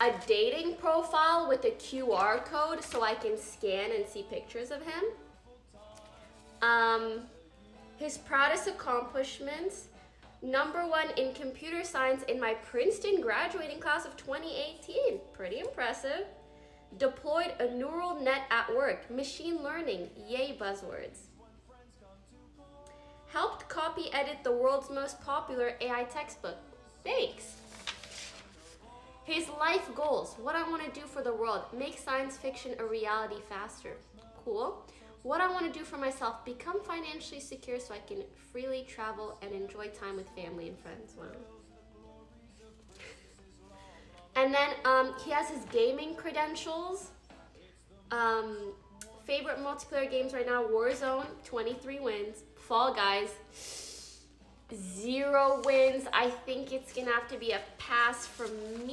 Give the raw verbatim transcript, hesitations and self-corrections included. a dating profile with a Q R code so I can scan and see pictures of him. Um, his proudest accomplishments, number one in computer science in my Princeton graduating class of twenty eighteen. Pretty impressive. Deployed a neural net at work, machine learning, yay buzzwords. Helped copy edit the world's most popular A I textbook. Thanks. His life goals, what I want to do for the world, make science fiction a reality faster. Cool. What I want to do for myself, become financially secure so I can freely travel and enjoy time with family and friends. Wow. And then um, he has his gaming credentials. Um, favorite multiplayer games right now, Warzone, twenty-three wins. Fall Guys, zero wins. I think it's gonna have to be a pass for me.